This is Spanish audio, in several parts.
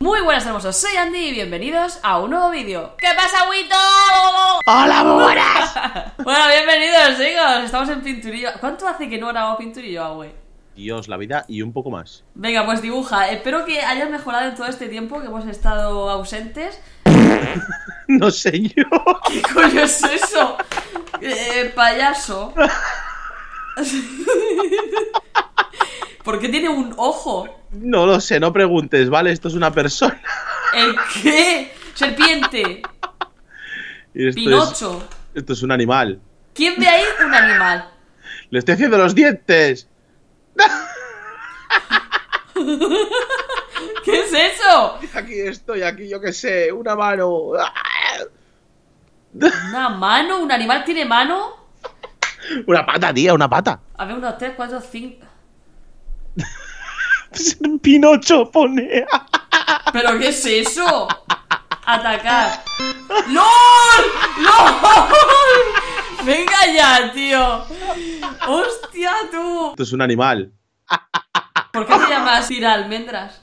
Muy buenas hermosos, soy Andy y bienvenidos a un nuevo vídeo. ¿Qué pasa, Wito? ¡Hola, buenas! Bueno, bienvenidos, chicos, estamos en Pinturillo. ¿Cuánto hace que no grabamos Pinturillo, güey? Dios, la vida y un poco más. Venga, pues dibuja, espero que hayas mejorado en todo este tiempo que hemos estado ausentes. No sé yo. ¿Qué coño es eso? Payaso. ¿Por qué tiene un ojo? No lo sé, no preguntes, ¿vale? Esto es una persona. ¿El qué? Serpiente. Pinocho. Esto es un animal. ¿Quién ve ahí un animal? Le estoy haciendo los dientes. ¿Qué es eso? Aquí estoy, aquí yo qué sé, una mano. ¿Una mano? ¿Un animal tiene mano? Una pata, tía, una pata. A ver, 1, 2, 3, 4, 5. Pinocho pone. ¿Pero qué es eso? Atacar. ¡Lol! ¡Lol! Venga ya, tío. ¡Hostia, tú! Esto es un animal. ¿Por qué te llamas tira almendras?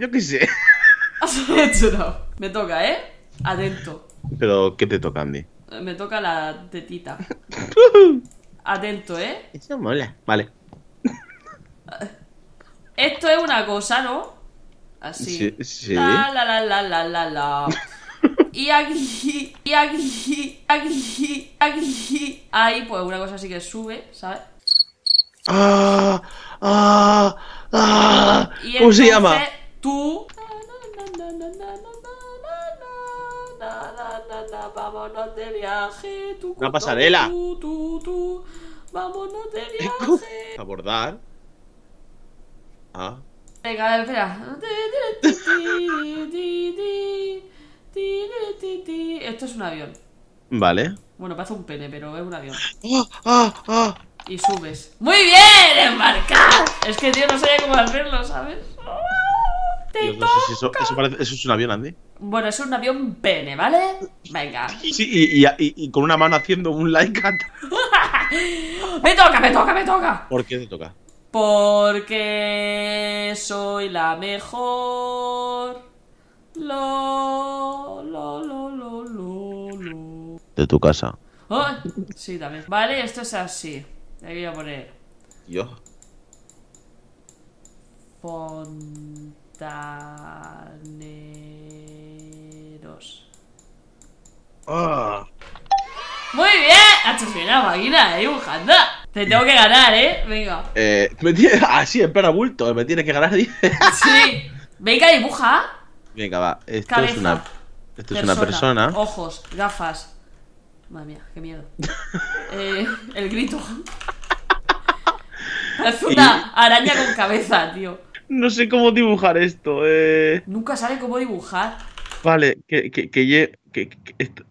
Yo qué sé. Me toca, ¿eh? Atento. ¿Pero qué te toca, Andy? Me toca la tetita. Atento, ¿eh? Eso mola. Vale. Esto es una cosa, ¿no? Así. Sí, sí. La, la, la, la, la, la, la. Y aquí, y aquí, aquí, aquí. Ahí, pues una cosa así que sube, ¿sabes? Ah, ah, ah. Y ¿cómo se llama? Tú. Vámonos de viaje. Una pasarela. Vámonos de viaje. Abordar. Ah. Venga, espera. Esto es un avión. Vale. Bueno, pasa un pene, pero es un avión. Y subes. ¡Muy bien! ¡Embarcar! Es que, tío, no sabía cómo hacerlo, ¿sabes? Dios, no sé si eso es un avión, Andy. Bueno, es un avión pene, ¿vale? Venga. Sí, y con una mano haciendo un like. ¡Me toca, me toca, me toca! ¿Por qué te toca? Porque soy la mejor. Lo. De tu casa. Oh, sí, también. Vale, esto es así. Ahí voy a poner. Yo. Fontaneros. Ah. Muy bien. Hacho, soy una máquina, dibujando. Te tengo que ganar, ¿eh? Venga. Así, en plan bulto. Me tienes que ganar. Sí. Venga, dibuja. Venga, va. Esto cabeza, es una... Esto persona, es una persona. Ojos, gafas. Madre mía, qué miedo. El grito. Es una araña con cabeza, tío. No sé cómo dibujar esto. Nunca sabe cómo dibujar. Vale, que esto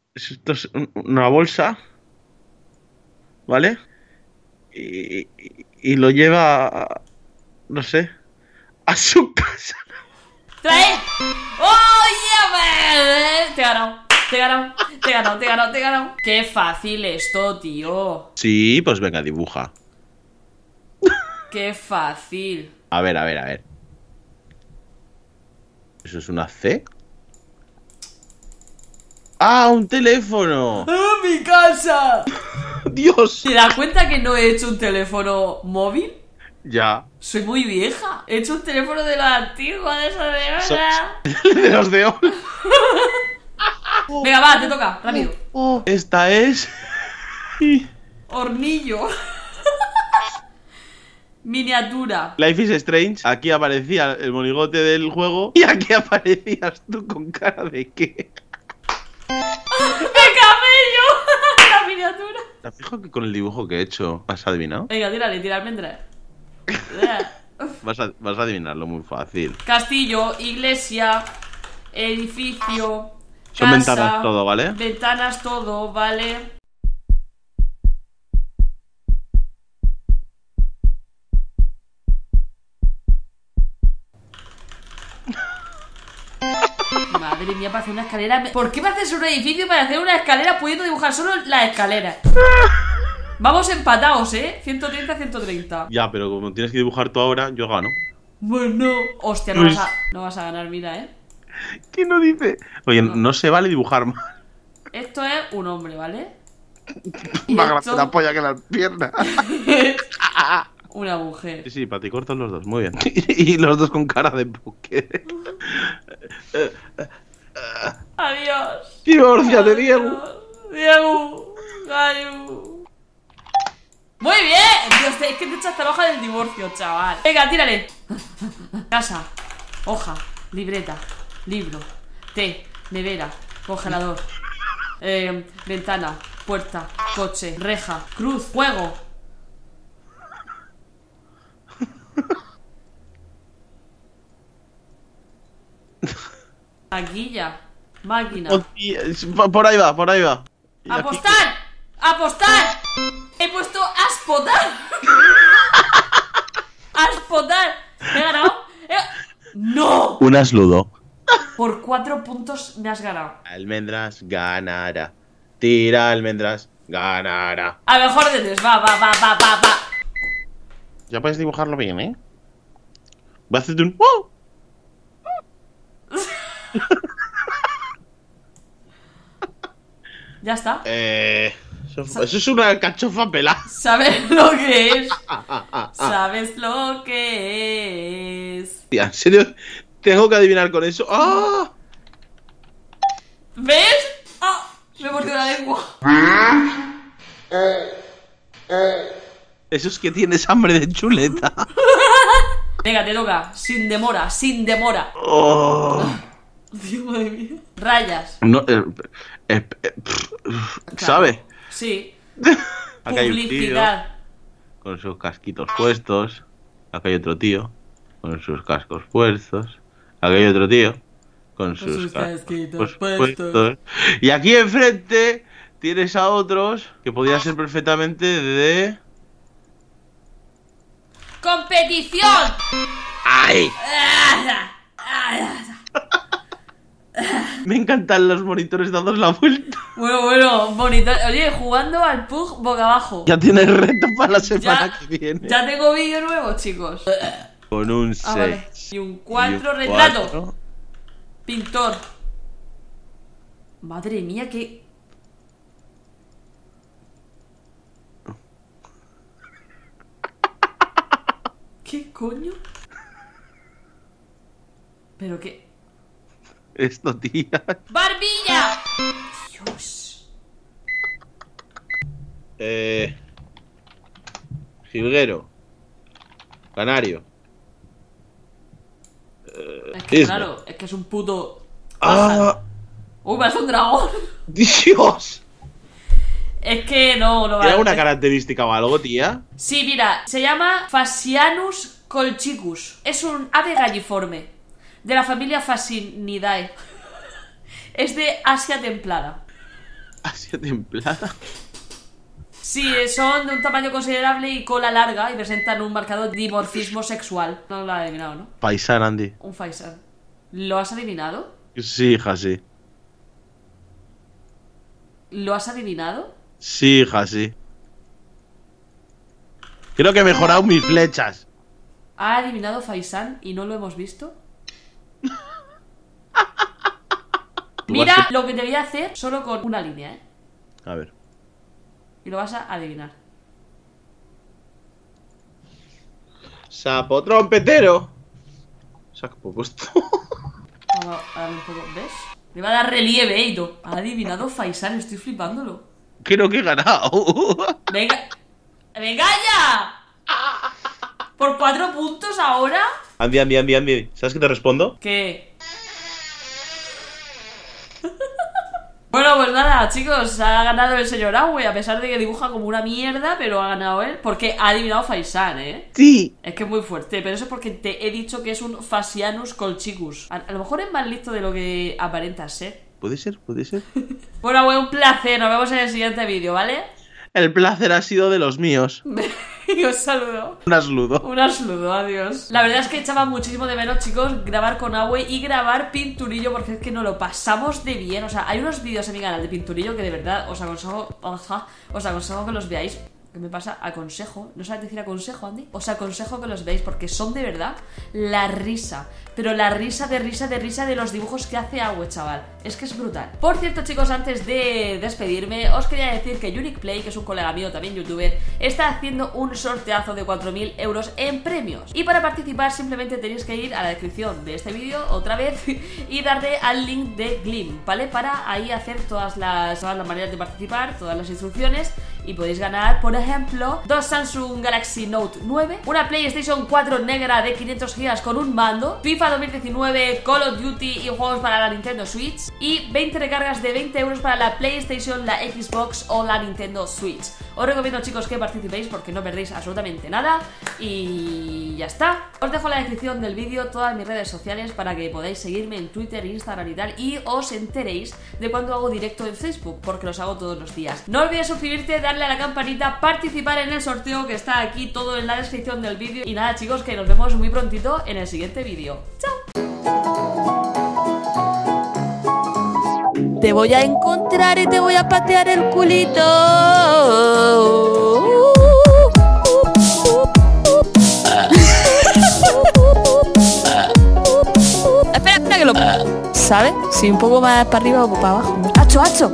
es una bolsa. ¿Vale? Y lo lleva, no sé, a su casa. ¡Trae! ¡Oh, yeah! Te he ganado, te he ganado, te he ganado, te he ganado, te he ganado. ¡Qué fácil esto, tío! Sí, pues venga, dibuja. ¡Qué fácil! A ver, a ver, a ver. ¿Eso es una C? ¡Ah, un teléfono! ¡Ah, mi casa! Dios. ¿Te das cuenta que no he hecho un teléfono móvil? Ya. Soy muy vieja. He hecho un teléfono de la antigua, de esa de ola. De los de ola. Venga, va, te toca, rápido. Esta es... Hornillo. Miniatura. Life is Strange. Aquí aparecía el monigote del juego. Y aquí aparecías tú con cara de qué. ¿Te fijo que con el dibujo que he hecho has adivinado? Venga, tírale, tírale almendras. vas a adivinarlo muy fácil. Castillo, iglesia, edificio, son casa, ventanas todo, ¿vale? Ventanas todo, ¿vale? Madre mía, para hacer una escalera. ¿Por qué me haces un edificio para hacer una escalera pudiendo dibujar solo la escalera? Vamos empatados, ¿eh? 130-130. Ya, pero como tienes que dibujar tú ahora, yo gano. Bueno, hostia, no, no vas a ganar, mira, ¿eh? ¿Quién lo dice? Oye, no se vale dibujar mal. Esto es un hombre, ¿vale? Más grande la polla que las piernas. Una mujer. Sí, sí, paticortos los dos, muy bien. Y los dos con cara de poker. Adiós. Divorciate, Diego. Diego. Gayu. Muy bien. Dios, es que te echas la hoja del divorcio, chaval. Venga, tírale. Casa. Hoja. Libreta. Libro. Té. Nevera. Congelador. Ventana. Puerta. Coche. Reja. Cruz. Juego. Taquilla. Máquina. Por ahí va, por ahí va. ¡Apostar! ¡Apostar! He puesto aspotar. ¡Aspotar! ¿Me he ganado? ¡No! Un asludo. Por 4 puntos me has ganado. Almendras ganará. Tira almendras ganará. A lo mejor de 3. Va. Ya puedes dibujarlo bien, ¿eh? Voy a hacerte un... ¡Oh! Ya está. Eso es una alcachofa pelada. ¿Sabes lo que es? ¿Sabes lo que es? Tía, ¿en serio? Tengo que adivinar con eso. ¡Oh! ¿Ves? ¡Oh! Me he mordido la lengua. Eso es que tienes hambre de chuleta. Venga, te toca. Sin demora, sin demora. Oh. Dios mío. Rayas. No, ¿sabes? Sí. Acá hay un tío con sus casquitos puestos. Acá hay otro tío con sus cascos puestos. Acá hay otro tío con sus casquitos puestos. Y aquí enfrente tienes a otros que podría ser perfectamente de... ¡Competición! ¡Ay! Me encantan los monitores dados la vuelta. Bueno, monitor... Oye, jugando al Pug boca abajo. Ya tienes reto para la semana que viene. Ya tengo vídeo nuevo, chicos. Con un 6. Vale. Y un 4 retrato. 4. Pintor. Madre mía, qué... ¿Qué coño? ¿Pero qué? Esto, tía. ¡Barbilla! Dios. Jilguero. Canario. Es que isla. Claro, es que es un puto... ¡Ah! ¡Uy, me hace un dragón! ¡Dios! Es que no, no va. ¿Tiene alguna característica o algo, tía? Sí, mira, se llama Fasianus colchicus. Es un ave galliforme de la familia Fascinidae. Es de Asia templada. ¿Asia templada? Sí, son de un tamaño considerable y cola larga y presentan un marcado dimorfismo sexual. No lo has adivinado, ¿no? Faisán, Andy. Un faisán. ¿Lo has adivinado? Sí, hija, sí. ¿Lo has adivinado? Sí, hija, sí. Creo que he mejorado mis flechas. ¿Ha adivinado Faisán y no lo hemos visto? Mira lo que te voy a hacer solo con una línea, ¿eh? A ver. Y lo vas a adivinar. Sapo trompetero. Saco puesto. A ver un poco, ¿ves? Le va a dar relieve, ¿eh? Ha adivinado Faisán, estoy flipándolo. Creo que he ganado. Venga. ¡Venga ya! ¿Por 4 puntos ahora? Andy. ¿Sabes qué te respondo? ¿Qué? Bueno, pues nada, chicos. Ha ganado el señor Agüe, a pesar de que dibuja como una mierda, pero ha ganado él. Porque ha adivinado Faisán, ¿eh? Sí. Es que es muy fuerte, pero eso es porque te he dicho que es un Fasianus colchicus. A lo mejor es más listo de lo que aparenta ser. Puede ser. Bueno, Agüe, un placer. Nos vemos en el siguiente vídeo, ¿vale? El placer ha sido de los míos. Y os saludo. Un asludo, adiós. La verdad es que echaba muchísimo de menos, chicos, grabar con Agüe y grabar Pinturillo, porque es que nos lo pasamos de bien. O sea, hay unos vídeos en mi canal de Pinturillo que de verdad os aconsejo que los veáis. que me pasa, aconsejo, ¿no sabes decir aconsejo, Andy? Os aconsejo que los veáis porque son de verdad la risa, pero la risa de los dibujos que hace Agüe, chaval, es que es brutal. Por cierto, chicos, antes de despedirme, os quería decir que Unique Play, que es un colega mío, también youtuber, está haciendo un sorteazo de 4.000 euros en premios. Y para participar simplemente tenéis que ir a la descripción de este vídeo, otra vez, y darle al link de Gleam, ¿vale? Para ahí hacer todas las maneras de participar, todas las instrucciones, y podéis ganar, por ejemplo, dos Samsung Galaxy Note 9, una PlayStation 4 negra de 500 GB con un mando, FIFA 2019, Call of Duty y juegos para la Nintendo Switch, y 20 recargas de 20 euros para la PlayStation, la Xbox o la Nintendo Switch. Os recomiendo, chicos, que participéis porque no perdéis absolutamente nada. Y ya está. Os dejo en la descripción del vídeo todas mis redes sociales para que podáis seguirme en Twitter, Instagram y tal, y os enteréis de cuando hago directo en Facebook, porque los hago todos los días. No olvides suscribirte, darle a la campanita, participar en el sorteo que está aquí todo en la descripción del vídeo. Y nada, chicos, que nos vemos muy prontito en el siguiente vídeo. ¡Chao! Te voy a encontrar y te voy a patear el culito. Espera, espera que lo... ¿Sabes? Si un poco más para arriba o para abajo. ¡Hacho, hacho!